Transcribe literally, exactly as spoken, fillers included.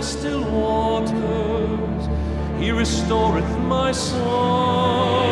Still waters, he restoreth my soul.